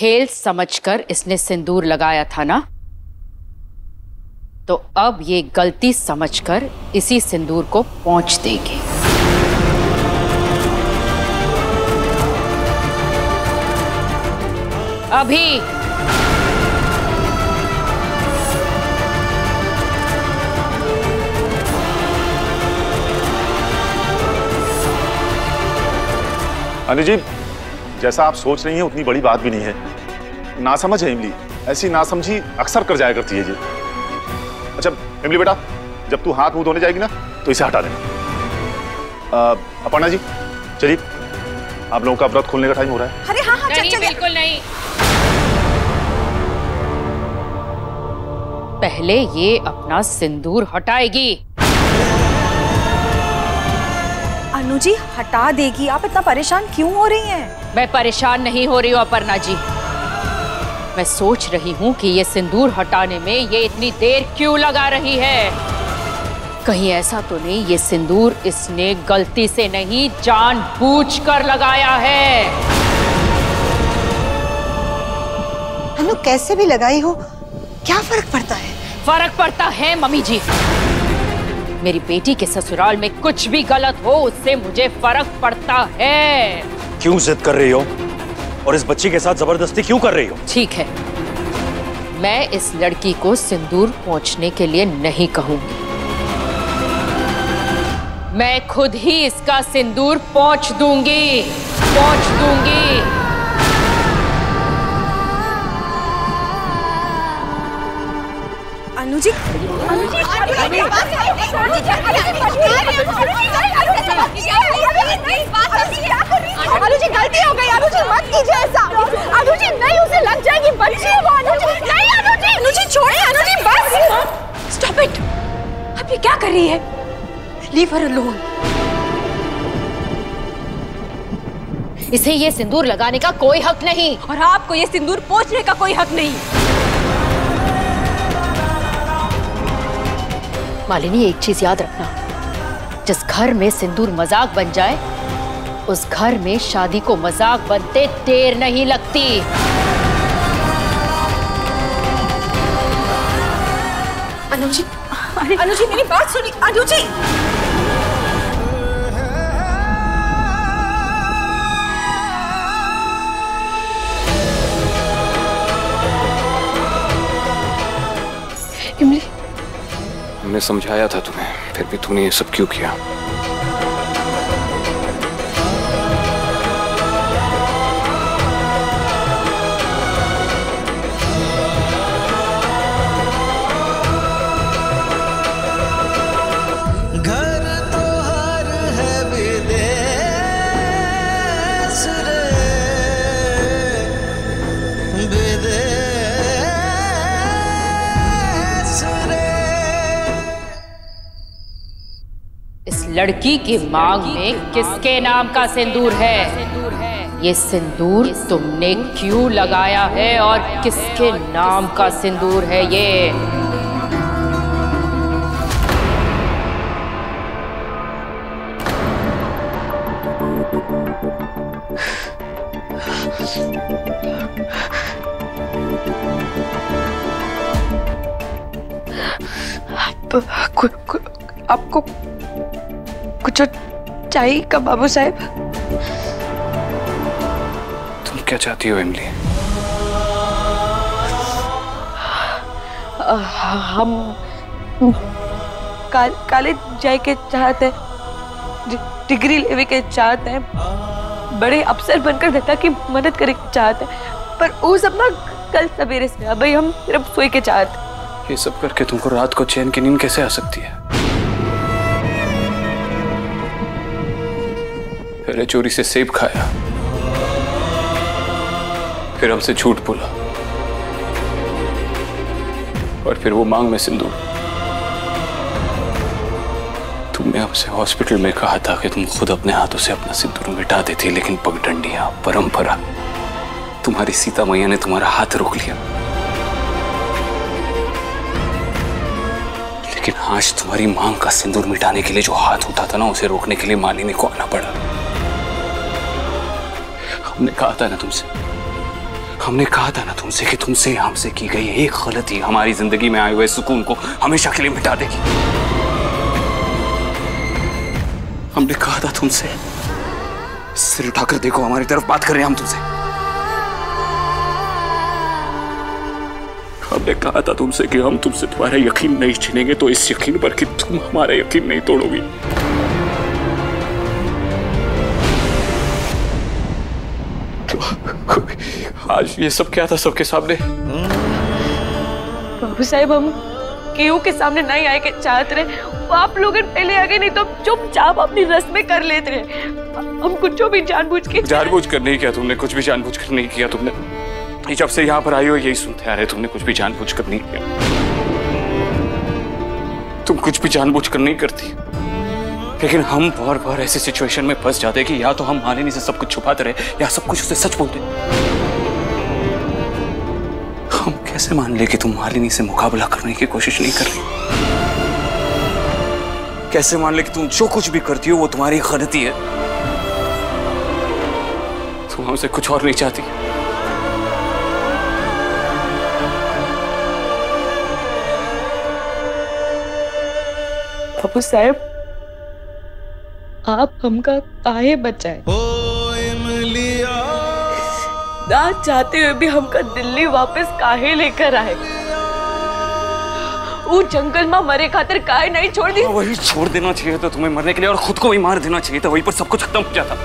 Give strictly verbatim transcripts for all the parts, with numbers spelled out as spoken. खेल समझकर इसने सिंदूर लगाया था ना, तो अब ये गलती समझकर इसी सिंदूर को पोंछ देगी। अभी अनु जी, जैसा आप सोच रही हैं उतनी बड़ी बात भी नहीं है। नासमझ है इमली, ऐसी नासमझी अक्सर कर जाया करती है जी। अच्छा इमली बेटा, जब तू हाथ मुंह धोने जाएगी ना तो इसे हटा देना। अपर्णा जी चलिए, आप लोगों का व्रत खोलने का टाइम हो रहा है। अरे हाँ, हाँ, नहीं, बिल्कुल नहीं। पहले ये अपना सिंदूर हटाएगी। अनु जी हटा देगी, आप इतना परेशान क्यों हो रही हैं? मैं परेशान नहीं हो रही हूँ अपर्णा जी, मैं सोच रही हूँ कि ये सिंदूर हटाने में ये इतनी देर क्यों लगा रही है। कहीं ऐसा तो नहीं ये सिंदूर इसने गलती से नहीं जानबूझकर लगाया है। अनु कैसे भी लगाई हो क्या फर्क पड़ता है? फर्क पड़ता है मम्मी जी, मेरी बेटी के ससुराल में कुछ भी गलत हो उससे मुझे फर्क पड़ता है। क्यों जिद कर रही हो और इस बच्ची के साथ जबरदस्ती क्यों कर रही हो? ठीक है, मैं इस लड़की को सिंदूर पोंछने के लिए नहीं कहूंगी, मैं खुद ही इसका सिंदूर पोंछ दूंगी, पोंछ दूंगी। अनुजी, अनुजी, अनुजी, अनुजी गलती हो गई, अनुजी मत कीजिए ऐसा। अनुजी नहीं, उसे लग जाएगी बच्ची वो। अनुजी नहीं, अनुजी अनुजी छोड़िए, अनुजी बस। स्टॉप इट, अब ये क्या कर रही है? Leave her alone. इसे ये सिंदूर लगाने का कोई हक नहीं और आपको ये सिंदूर पोंछने का कोई हक नहीं। मालिनी एक चीज याद रखना, जिस घर में सिंदूर मजाक बन जाए उस घर में शादी को मजाक बनते देर नहीं लगती। अनुजी, अनुजी मेरी बात सुनिए। अनुजी मैंने समझाया था तुम्हें, फिर भी तुमने ये सब क्यों किया? घर तो हर है विदेश रे, विदेश लड़की की मांग में किसके नाम का सिंदूर है? ये सिंदूर तुमने क्यों लगाया है और किसके नाम का सिंदूर है ये? आपको आपको कुछ चाहिए का बाबू साहब? तुम क्या चाहती हो इमली? हम का, काले जाए के चाहते हैं, डिग्री लेवे के चाहते हैं, बड़े अफसर बनकर देता की मदद करे चाहते हैं, पर वो सब ना कल सवेरे से भाई, हम सिर्फ सोए के चाहते। ये सब करके तुमको रात को चैन की नींद कैसे आ सकती है? पहले चोरी से सेब खाया, फिर हमसे झूठ बोला और फिर वो मांग में सिंदूर। तुमने हमसे हॉस्पिटल में कहा था कि तुम खुद अपने हाथों से अपना सिंदूर मिटा देती, लेकिन पगडंडिया परंपरा तुम्हारी सीता मैया ने तुम्हारा हाथ रोक लिया। लेकिन आज तुम्हारी मांग का सिंदूर मिटाने के लिए जो हाथ उठा था ना, उसे रोकने के लिए मालिनी को आना पड़ा। हमने कहा था ना तुमसे, हमने कहा था ना तुमसे कि तुमसे हमसे की गई एक गलती हमारी जिंदगी में आए हुए सुकून को हमेशा के लिए मिटा देगी। हमने कहा था तुमसे, सिर उठाकर देखो हमारी तरफ, बात कर रहे हैं हम तुमसे। हमने कहा था तुमसे कि हम तुमसे तुम्हारा यकीन नहीं छीनेंगे, तो इस यकीन पर कि तुम हमारा यकीन नहीं तोड़ोगी। आज ये सब क्या था सबके सामने? बाबू साहब, हम केयू के सामने नहीं आए के चाहते रहे, आप लोग पहले आगे, नहीं तो चुपचाप अपनी रस्में कर लेते रहे। हम कुछ जो भी जानबूझ के जानबूझ कर नहीं किया तुमने, कुछ भी जानबूझ कर नहीं किया तुमने। जब से यहाँ पर आई हो यही सुनते आ रहे, तुमने कुछ भी जानबूझ कर नहीं किया, तुम कुछ भी जानबूझ कर नहीं करती। लेकिन हम बार बार ऐसी सिचुएशन में फंस जाते कि या तो हम मालिनी से सब कुछ छुपाते रहे या सब कुछ उसे सच बोलते। हम कैसे मान ले कि तुम मालिनी से मुकाबला करने की कोशिश नहीं कर रही, कैसे मान ले कि तुम जो कुछ भी करती हो वो तुम्हारी गलती है, तुम हमसे कुछ और नहीं चाहती। बाबू साहब, आप हमका काहे बचाए? ना चाहते हुए भी हमका दिल्ली वापस काहे लेकर आए? वो जंगल में मरे खातिर काहे नहीं छोड़ दी? वही छोड़ देना चाहिए था तुम्हें मरने के लिए, और खुद को भी मार देना चाहिए था, वहीं पर सब कुछ खत्म हो जाता।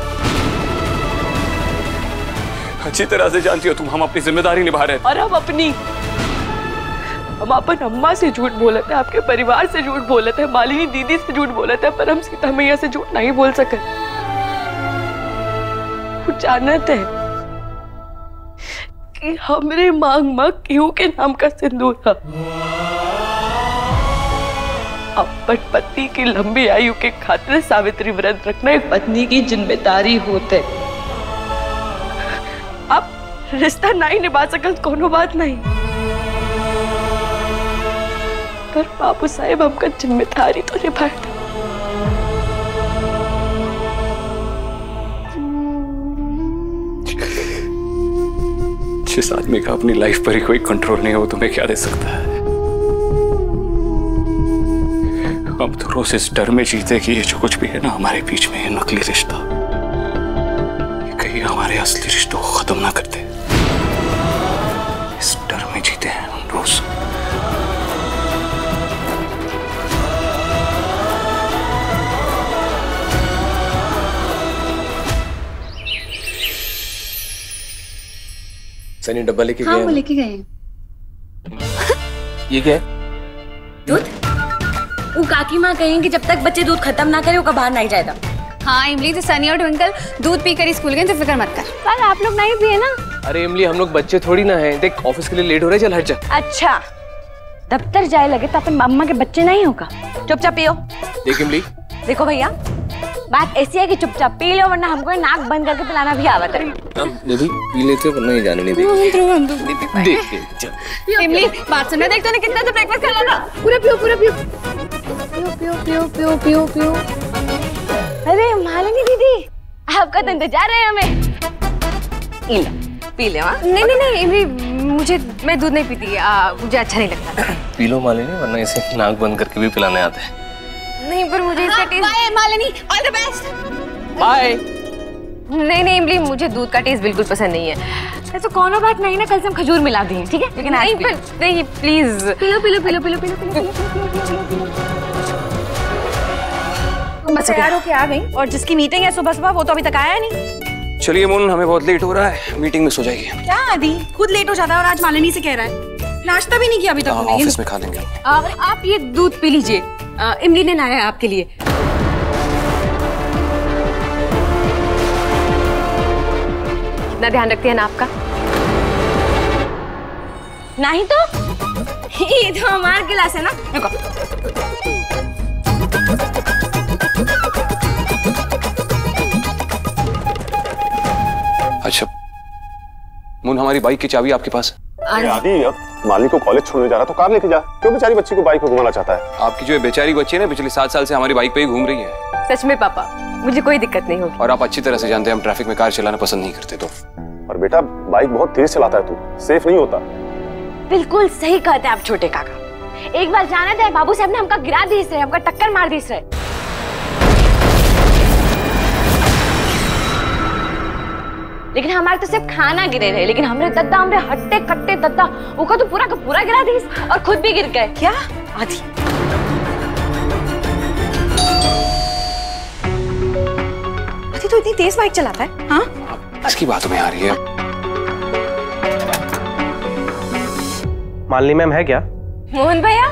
अच्छी तरह से जानती हो तुम हम अपनी जिम्मेदारी निभा रहे। और हम अपनी हम अपन अम्मा से झूठ बोले थे, आपके परिवार से झूठ बोले थे, मालिनी दीदी से झूठ बोले थे, पर हम सीता मैया से झूठ नहीं बोल सके। वो जानते है कि हमरे मांग मां केयू के नाम का सिंदूर है। अपन पति की लंबी आयु के खातिर सावित्री व्रत रखना एक पत्नी की जिम्मेदारी होते। आप रिश्ता नहीं निभा सकत, कोनो बात नहीं, पर बाबू साहेब हमका जिम्मेदारी तो निभाए। जिस आदमी का अपनी लाइफ पर ही कोई कंट्रोल नहीं है वो तुम्हें क्या दे सकता है? अब तो रोज इस डर में जीते कि ये जो कुछ भी है ना हमारे बीच में है नकली रिश्ता, ये कहीं हमारे असली रिश्तों को खत्म ना करते, इस डर में जीते हैं हम रोज। सनी डब्बा लेके गए? हाँ, वो लेके गए हैं। ये क्या है? दूध? वो काकी माँ कहेंगी जब तक बच्चे दूध खत्म ना करे वो बाहर नहीं जाएगा। हाँ इमली, तो सनी और ट्विंकल दूध पीकर स्कूल गए, तो फिक्र मत कर। पर आप लोग नहीं पिए ना? अरे इमली, हम लोग बच्चे थोड़ी ना हैं, देख ऑफिस के लिए लेट हो रहे, चल हट जा। अच्छा, दफ्तर जाए लगे तो अपन मम्मा के बच्चे नहीं होगा, चुपचाप पियो। देख इमली, देखो भैया बात ऐसी है कि चुपचाप पी लो, वरना हमको नाक बंद करके पिलाना भी आवत है। यदि पी लेते वरना ही जाने नहीं देंगे। देख चल इमली, बात सुनना, देख तूने कितना तो ब्रेकफास्ट कर लिया। पूरा पियो, पूरा पियो, पियो पियो पियो पियो पियो पियो। अरे मालिनी दीदी, आपका तो इंतजार है हमें। पी लो, पी ले। हां नहीं नहीं नहीं इमली, मुझे मैं दूध नहीं पीती, मुझे अच्छा नहीं लगता। पी लो मालिनी, वरना इसे नाक बंद करके भी पिलाने आते हैं। नहीं, पर मुझे इसका taste. Bye Malini, all the best. Bye. नहीं नहीं इमली, मुझे दूध का टेस्ट बिल्कुल पसंद नहीं है। तो कोनो बात नहीं ना, कल से हम खजूर मिला देंगे, ठीक है? लेकिन नहीं, पर नहीं please. Pillow pillow pillow pillow pillow pillow. तुम तैयार होके आ गई, और जिसकी मीटिंग है सुबह सुबह वो तो अभी तक आया नहीं। चलिए मोन, हमें बहुत लेट हो रहा है, मीटिंग मिस हो जाएगी। क्या आदि खुद लेट हो जाता है, और आज मालिनी से कह रहा है। नाश्ता भी नहीं किया अभी तक। ऑफिस में खा लेंगे। आप ये दूध पी लीजिए, इमली ने लाया है आपके लिए। कितना ध्यान रखती है ना आपका। नहीं तो ये तो हमारा गिलास है ना। रुको, अच्छा मुन, हमारी बाइक की चाबी आपके पास है? आदि, अब मालिनी को कॉलेज छोड़ने जा रहा तो कार लेके जा, क्यों बेचारी बच्ची को बाइक पे घुमाना चाहता है? आपकी जो बेचारी बच्ची है ना, पिछले सात साल से हमारी बाइक पे ही घूम रही है। सच में पापा, मुझे कोई दिक्कत नहीं होगी। और आप अच्छी तरह से जानते हैं हम ट्रैफिक में कार चलाना पसंद नहीं करते, तो और बेटा बाइक बहुत तेज चलाता है, तू सेफ नहीं होता। बिल्कुल सही कहते हैं आप छोटे काका। एक बार जाना था बाबू साहब ने हमका गिरा दी, हमका टक्कर मार दी। लेकिन हमारे तो सिर्फ खाना गिरे रहे, लेकिन हमरे दद्दा, हमरे हट्टे कट्टे दद्दा उका तो पूरा का पूरा गिरा दी और खुद भी गिर गए। क्या आधी आधी तो इतनी तेज बाइक चलाता है। हाँ इसकी बातों में आ रही है। मालिनी मैम है क्या? मोहन भैया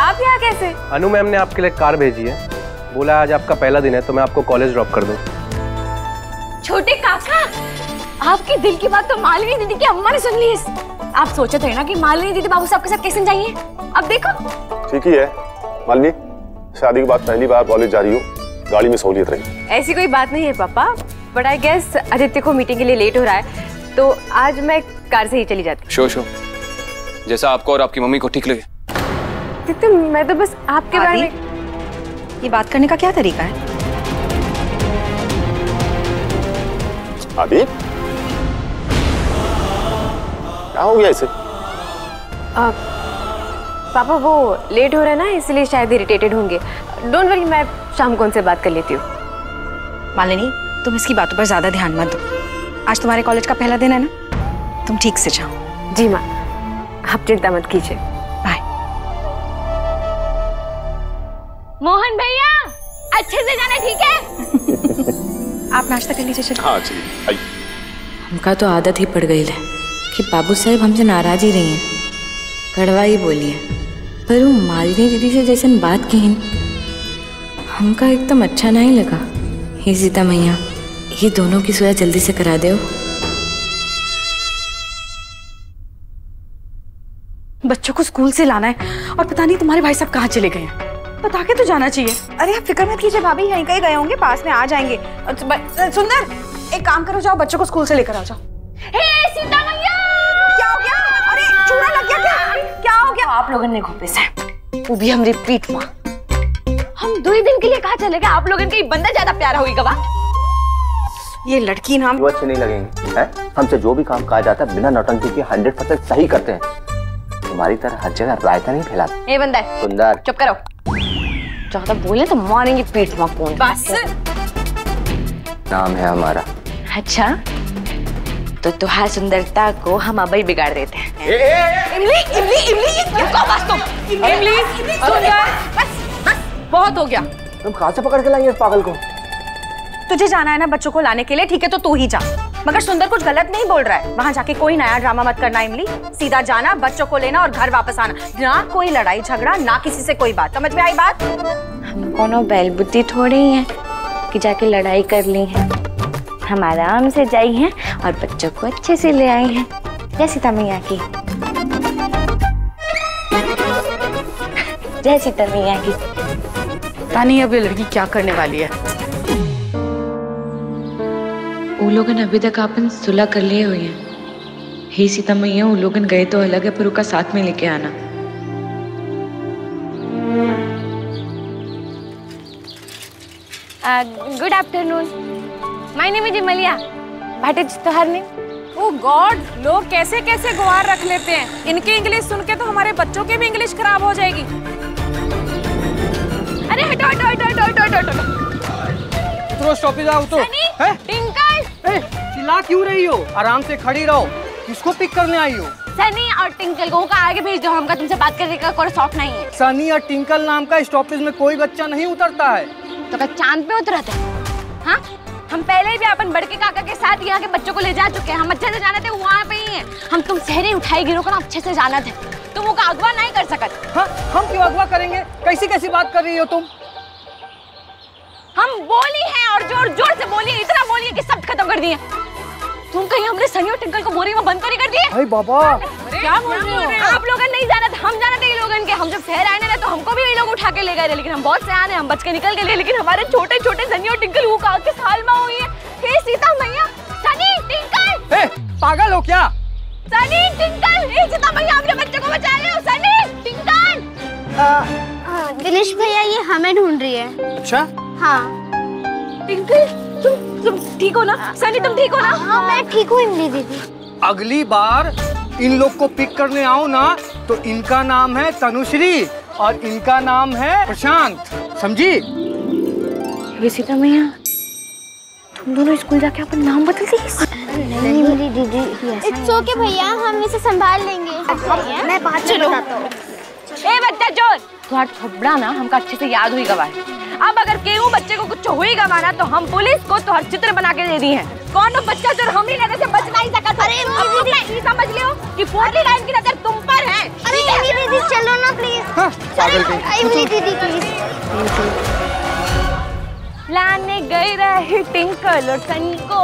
आप यहाँ कैसे? अनु मैम ने आपके लिए कार भेजी है, बोला आज आपका पहला दिन है तो मैं आपको कॉलेज ड्रॉप कर दूं। छोटे काका आपके दिल की बात तो मालिनी दीदी की अम्मा ने सुन ली। आप सोचे थे ना कि मालिनी दीदी बाबू साहब के साथ कैसे जाइए, अब देखो। ठीक ही है मालिनी, शादी के बाद पहली बार कॉलेज जा रही हो, गाड़ी में सहूलियत रही। ऐसी कोई बात नहीं है पापा, बट आई गेस आदित्य को मीटिंग के लिए लेट हो रहा है तो आज मैं कार से ही चली जाती। शो शो जैसा आपको और आपकी मम्मी को ठीक लगे। तो मैं तो बस आपके बारे में, ये बात करने का क्या तरीका है? आदि क्या हो गया इसे? आ, पापा वो लेट हो रहे ना इसलिए शायद इरिटेटेड होंगे। डोंट वरी, मैं शाम को उनसे बात कर लेती हूँ। मालिनी तुम इसकी बातों पर ज्यादा ध्यान मत दो, आज तुम्हारे कॉलेज का पहला दिन है ना, तुम ठीक से जाओ। जी माँ आप चिंता मत कीजिए। मोहन भैया अच्छे से जाना ठीक है। आप नाश्ता कर लीजिए। हाँ जी आई। हमका तो आदत ही पड़ गई है कि बाबू साहब हमसे नाराज ही रही हैं, कड़वा ही बोली है, पर वो मालिनी दीदी से जैसे बात की हमका एकदम अच्छा नहीं लगा। हे सीता मैया ये दोनों की सुलह जल्दी से करा दो। बच्चों को स्कूल से लाना है और पता नहीं तुम्हारे भाई साहब कहाँ चले गए हैं, बता के तो जाना चाहिए। अरे आप फिक्र मत कीजिए भाभी, यहीं कहीं गए होंगे, पास में आ जाएंगे। सुंदर एक काम करो, जाओ बच्चों को स्कूल से लेकर आ जाओ। हे सीता मैया क्या हो गया? अरे चूड़ा लग गया क्या? क्या हो गया? आप लोगों ने घोपे से वो भी हम रिपीट मां, हम दो ही दिन के लिए कहां चले गए? आप लोगों के बंदा ज्यादा प्यारा होएगा वा, ये लड़की नाम वो अच्छे नहीं लगेंगे हैं। हमसे जो भी काम कहा जाता है बिना नौटंकी के हंड्रेड परसेंट सही करते हैं, तुम्हारी तरह हर जगह रायता नहीं फैलाते। ये बंदा है सुंदर, चुप करो, ज़्यादा बोले तो मारेंगे पीठ में। कौन बस नाम है हमारा। अच्छा तो तुम्हारी सुंदरता को हम अब ही बिगाड़ देते हैं। इमली इमली इमली ये क्या बस तुम? इमली सुंदर बस बस बहुत हो गया। तुम कहाँ से पकड़ के लाए इस पागल को? तुझे जाना है ना बच्चों को लाने के लिए, ठीक है तो तू ही जा, मगर सुंदर कुछ गलत नहीं बोल रहा है। वहाँ जाके कोई नया ड्रामा मत करना इमली, सीधा जाना बच्चों को लेना और घर वापस आना, ना कोई लड़ाई झगड़ा, ना किसी से कोई बात। समझ में आई बात? हम कोनो बैलबुद्धि थोड़ी हैं कि जाके लड़ाई कर ली है, हम आराम से जाई हैं और बच्चों को अच्छे से ले आई हैं। जय सीता मैया की जय सीता मैया की। पता नहीं अब ये लड़की क्या करने वाली है। वो लोगन अभी तक आपन सुलह कर लिए हुए हैं। हे सीता मैया वो लोगन गए तो अलग है पर उनका साथ में लेके आना। Good afternoon, my name is Imliya भाटे जितोहर ने। ओ गॉड लोग कैसे कैसे गुआर रख लेते हैं, इनके इंग्लिश सुन के तो हमारे बच्चों के भी इंग्लिश खराब हो जाएगी। अरे हटो हटो हटो हटो हटो हटो उतरो स्टॉपेज आओ तो है। ए, चिल्ला क्यों रही हो, आराम से खड़ी रहो, किसको पिक करने आई हो? सनी और टिंकल को का आगे भेज दो, हमका तुमसे बात करने का कोई शौक नहीं है। सनी और टिंकल नाम का स्टॉपेज में कोई बच्चा नहीं उतरता है। तो क्या चांद पे उतरा था? हाँ हम पहले भी अपन बड़के काका के साथ यहाँ के बच्चों को ले जा चुके हैं, हम अच्छे से जाना थे वहाँ पे ही है। हम तुम सहरे उठाई गिरो ना, अच्छे से जाना थे, तुम उनका अगवा नहीं कर सकते। हाँ हम क्यों अगवा करेंगे? कैसी कैसी बात कर रही हो तुम? हम बोली हैं और जोर जोर से बोली, इतना बोली है कि सब खत्म कर दिए। तुम कहीं हमने सनी और टिंकल को बोरी में बंद तो नहीं कर दिए? अरे बाबा क्या बोल रही हो आप लोगन? नहीं जाना था, हम जाना था ये लोगन के। हम जब शहर आने लगे तो हमको भी ये लोग उठा के ले गए, लेकिन हम बहुत सयान हैं, हम बच के निकल गए। लेकिन हमारे छोटे छोटे सनी और टिंकल वो काके साल में हुई है। हे सीता मैया सनी टिंकल। ए पागल हो क्या? सनी टिंकल हे सीता मैया अपने बच्चे को बचा ले। सनी टिंकल दिनेश भैया ये हमें ढूंढ रही है। अच्छा हाँ टिंकल तुम तुम ठीक हो ना सनी? तुम ठीक हो ना? हाँ मैं ठीक हूँ इमली दीदी। अगली बार इन लोग को पिक करने आओ ना तो इनका नाम है तनुश्री और इनका नाम है प्रशांत, समझी? रिसिता मैया, तुम दोनों स्कूल जाके अपन नाम बदल दीजिए। नहीं इमली दीदी, इट्स ओके भैया, हम इसे संभाल लेंगे। अच्छा मैं बात चलो बताता हूँ। ए बच्चा जोर, थोड़ा थोड़ा ना हमको अच्छे से याद हुई गवाह। अब अगर केहू बच्चे को कुछ हुई गवाना तो हम पुलिस को तो हर चित्र बना के दे दी है। कौन बच्चा जोर हमरी नजर से बच नहीं सका। अरे इमली दीदी समझ लियो कि फोर्टी लाइन की नजर तुम पर है। अरे इमली दीदी चलो ना प्लीज। इमली दीदी प्लीज लाने गई रहे टिंकल और सनी को,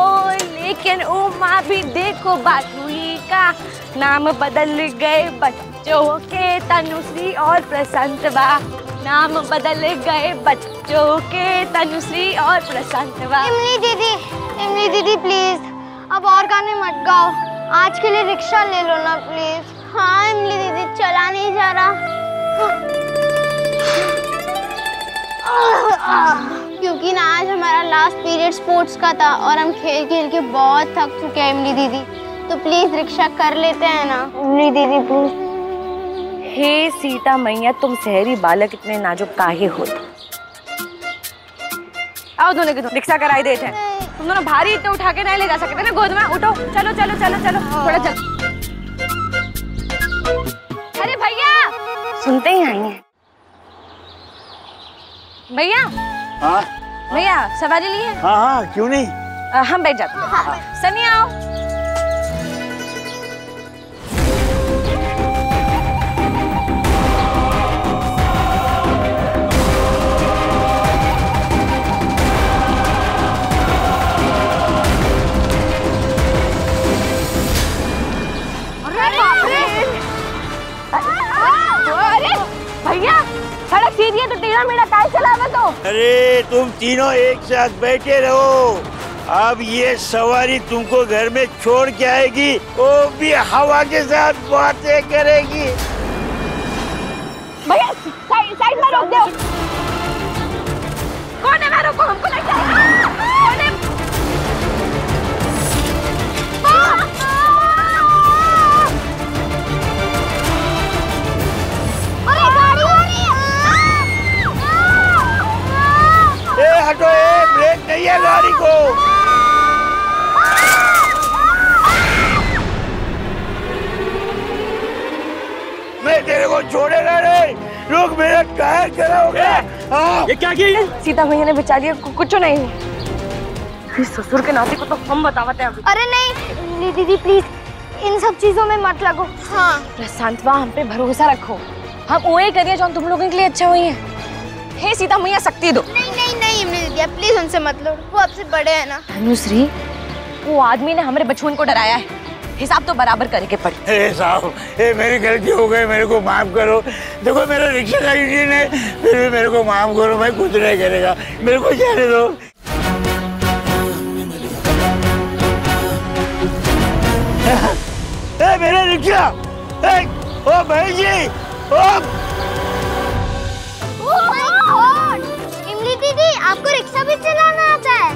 लेकिन उमा भी देखो बातुली का नाम बदल गए बच्चों के। तनुश्री और प्रशांत बा नाम बदल गए बच्चों के, तनुश्री और प्रशांत बा। इमली दीदी, इमली दीदी प्लीज अब और गाने मत गाओ, आज के लिए रिक्शा ले लो ना प्लीज। हाँ इमली दीदी चला नहीं जा रहा क्योंकि ना आज हमारा लास्ट पीरियड स्पोर्ट्स का था और हम खेल खेल के बहुत थक चुके हैं इमली दीदी, तो प्लीज रिक्शा कर लेते हैं ना इमली दीदी प्लीज। हे सीता मैया, तुम शहरी बालक इतने नाजुक काहे हो? आओ दोनों के दोनों रिक्शा कराई देते हैं। तुम दोनों भारी इतने उठा के नहीं ले जा सकते ना गोद में, उठो चलो चलो चलो चलो थोड़ा चलो। अरे भैया सुनते ही आई है भैया। हाँ भैया सवारी ली है? हाँ हाँ क्यों नहीं। आ, हम बैठ जाते हैं। हाँ, हाँ। सनी आओ। अरे बाप रे, अरे भैया सड़क सीधी है तो टेढ़ा मेढ़ा काय चलावे तो। अरे तुम तीनों एक साथ बैठे रहो, अब ये सवारी तुमको घर में छोड़ के आएगी, वो भी हवा के साथ बातें करेगी। भैया साइड साइड में रोक दो। कौन है? मैं रोको, हमको लग जाएगा। हटो, ब्रेक नहीं है गाड़ी को। मैं तेरे को छोड़े ना रे, रुक मेरा टायर खराब हो गया। ये क्या किया? सीता भैया ने बचा लिया, कुछ नहीं। फिर ससुर के नाते को तो हम बतावते हैं। अरे नहीं दीदी प्लीज इन सब चीजों में मत लगो। हाँ प्रशांत बा, हम पे भरोसा रखो, हम वही करिए जो तुम लोगों के लिए अच्छा हुई है। हे सीता मैया शक्ति दो। नहीं नहीं नहीं इमली दीदी प्लीज उनसे मत लो, वो आपसे बड़े हैं ना। अनुश्री वो आदमी ने हमारे बचपन को डराया है, हिसाब तो बराबर करके पड़े। ए साहब ए मेरी गलती हो गई, मेरे को माफ करो। देखो मेरा रिक्शा का यूनियन है, फिर भी मेरे को माफ करो, मैं कुछ नहीं करेगा, मेरे को जाने दो। ए मेरा रिक्शा, ए ओ भाई जी ओ दीदी, आपको रिक्शा भी चलाना आता है?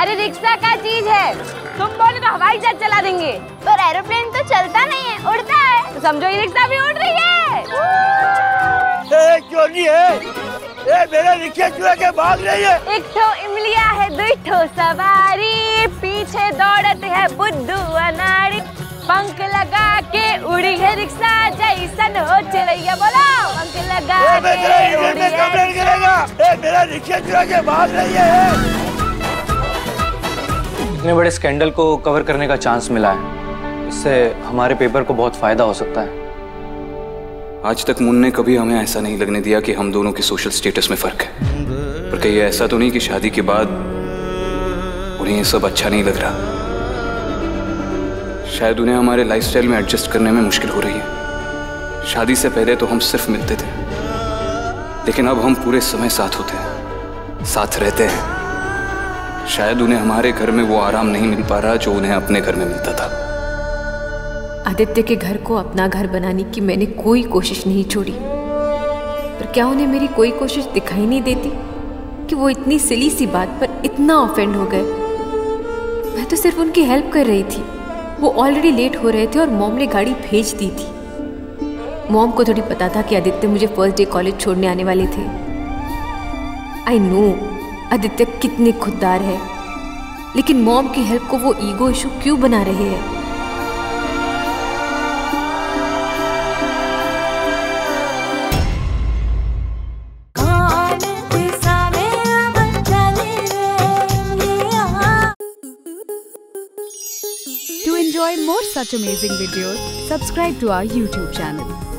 अरे रिक्शा क्या चीज है, तुम बोले तो हवाई जहाज चला देंगे, पर एरोप्लेन तो चलता नहीं है, उड़ता है, तो समझो ये रिक्शा भी उड़ रही है। ए, क्यों नहीं है? ए, मेरा रिक्शा चुरा के भाग रही है। एक ठो इमलिया है, दो ठो सवारी, पीछे दौड़त है बुद्धू अनाड़ी, पंख लगा के उड़ी है रिक्शा जैसन हो चलैया। बोलो पंख लगा के उड़ी है। कंप्लेंट करेगा। ए मेरा रिक्शा चुरा के भाग रही है। इतने बड़े स्कैंडल को कवर करने का चांस मिला है, इससे हमारे पेपर को बहुत फायदा हो सकता है। आज तक मुन ने कभी हमें ऐसा नहीं लगने दिया कि हम दोनों के सोशल स्टेटस में फर्क है, पर कहीं ऐसा तो नहीं कि शादी के बाद उन्हें ये सब अच्छा नहीं लग रहा। शायद उन्हें हमारे लाइफस्टाइल में एडजस्ट करने में मुश्किल हो रही है। शादी से पहले तो हम सिर्फ मिलते थे, लेकिन अब हम पूरे समय साथ होते हैं, साथ रहते हैं। शायद उन्हें हमारे घर में वो आराम नहीं मिल पा रहा जो उन्हें अपने घर में मिलता था। आदित्य के घर को अपना घर बनाने की मैंने कोई कोशिश नहीं छोड़ी, पर क्या उन्हें मेरी कोई कोशिश दिखाई नहीं देती कि वो इतनी सिली सी बात पर इतना ऑफेंड हो गए मैं तो सिर्फ उनकी हेल्प कर रही थी। वो ऑलरेडी लेट हो रहे थे और मॉम ने गाड़ी भेज दी थी। मॉम को थोड़ी पता था कि आदित्य मुझे फर्स्ट डे कॉलेज छोड़ने आने वाले थे। आई नो आदित्य कितने खुददार है, लेकिन मॉम की हेल्प को वो ईगो इशू क्यों बना रहे हैं? To enjoy more such amazing videos, subscribe to our YouTube channel.